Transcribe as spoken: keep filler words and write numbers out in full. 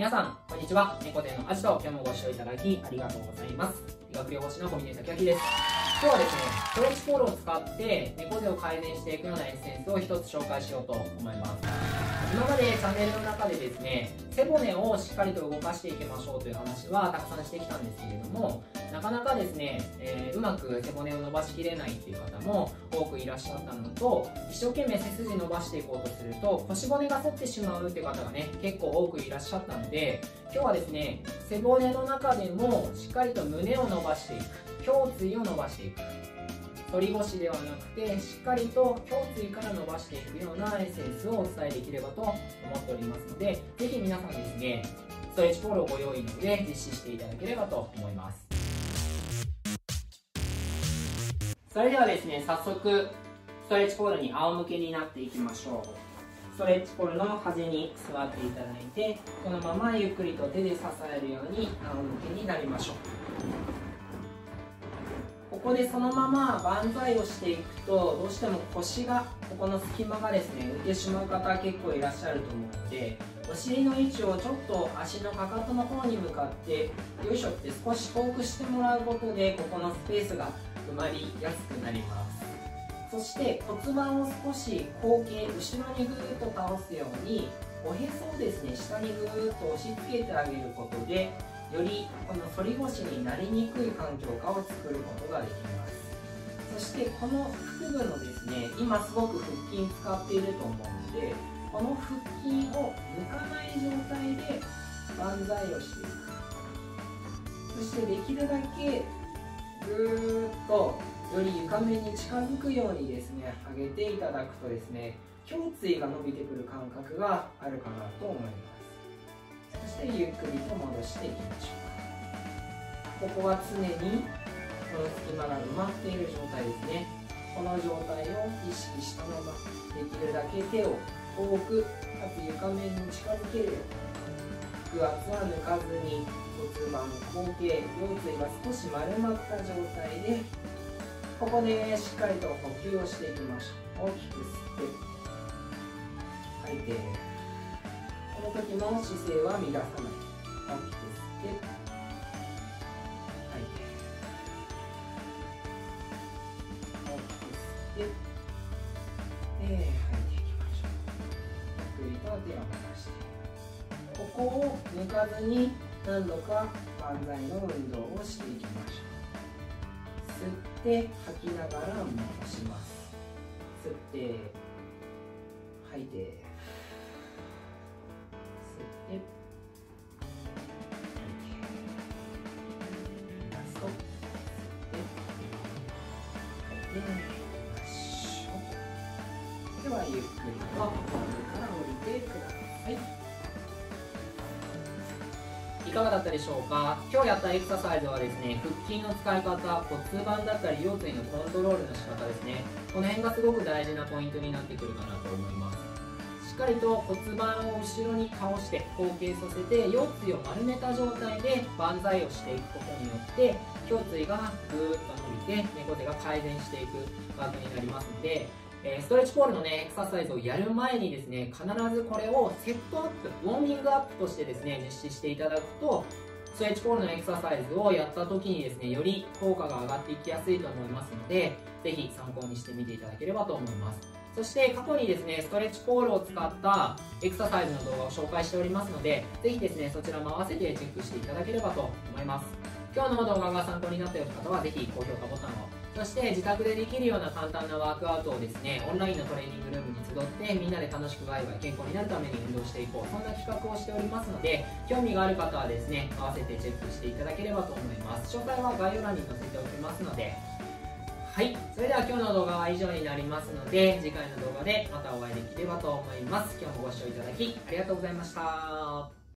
皆さんこんにちは。猫亭のアジト、今日もご視聴いただきありがとうございます。理学療法士の小峰崎明です。今日はですね、トロピコールを使って猫背を改善していくようなエッセンスを一つ紹介しようと思います。今までチャンネルの中でですね、背骨をしっかりと動かしていきましょうという話はたくさんしてきたんですけれども、なかなかですね、えー、うまく背骨を伸ばしきれないっていう方も多くいらっしゃったのと、一生懸命背筋伸ばしていこうとすると腰骨が反ってしまうっていう方がね、結構多くいらっしゃったので、今日はですね、背骨の中でもしっかりと胸を伸ばしていく、胸椎を伸ばしていく、反り腰ではなくてしっかりと胸椎から伸ばしていくようなエッセンスをお伝えできればと思っておりますので、是非皆さんですね、ストレッチポールをご用意の上実施していただければと思います。それではですね、早速ストレッチポールに仰向けになっていきましょう。ストレッチポールの端に座っていただいて、このままゆっくりと手で支えるように仰向けになりましょう。ここでそのまま万歳をしていくと、どうしても腰が、ここの隙間がですね浮いてしまう方結構いらっしゃると思うので、お尻の位置をちょっと足のかかとの方に向かって、よいしょって少し遠くしてもらうことで、ここのスペースが埋まりやすくなります。そして骨盤を少し後傾、後ろにぐーっと倒すように、おへそをですね下にぐーっと押し付けてあげることで、よりこの反り腰になりにくい環境下を作ることができます。そしてこの腹部のですね、今すごく腹筋使っていると思うので、この腹筋を抜かない状態で万歳をしていく。そしてできるだけぐーっとより床面に近づくようにですね上げていただくとですね、胸椎が伸びてくる感覚があるかなと思います。そしてゆっくりと戻していきましょう。ここは常にこの隙間が埋まっている状態ですね。この状態を意識したまま、できるだけ手を遠くかつ床面に近づけるように、腹圧は抜かずに骨盤後傾、腰椎が少し丸まった状態で、ここでしっかりと呼吸をしていきましょう。大きく吸って吐いて、この時も姿勢は乱さない。大きく吸って吐いて、大きく吸ってで吐いていきましょう。ゆっくりと手を離して、ここを抜かずに何度か万歳の運動をしていきましょう。吸って吐きながら戻します。吸って吐いて、吸って吐いて、ラスト吸って吐いて、よいしょ。ではゆっくりとここから降りてください。いかがだったでしょうか。今日やったエクササイズはですね、腹筋の使い方、骨盤だったり腰椎のコントロールの仕方ですね、この辺がすごく大事なポイントになってくるかなと思います。しっかりと骨盤を後ろに倒して後傾させて、腰椎を丸めた状態で万歳をしていくことによって、胸椎がぐーっと伸びて猫背が改善していく感じになりますので、ストレッチポールのねエクササイズをやる前にですね、必ずこれをセットアップ、ウォーミングアップとしてですね実施していただくと、ストレッチポールのエクササイズをやった時にですね、より効果が上がっていきやすいと思いますので、是非参考にしてみていただければと思います。そして過去にですね、ストレッチポールを使ったエクササイズの動画を紹介しておりますので、是非ですねそちらも合わせてチェックしていただければと思います。今日の動画が参考になったよという方は、是非高評価ボタンを、そして自宅でできるような簡単なワークアウトをですね、オンラインのトレーニングルームに集ってみんなで楽しくワイワイ健康になるために運動していこう、そんな企画をしておりますので、興味がある方はですね合わせてチェックしていただければと思います。詳細は概要欄に載せておきますので、はい、それでは今日の動画は以上になりますので、次回の動画でまたお会いできればと思います。今日もご視聴いただきありがとうございました。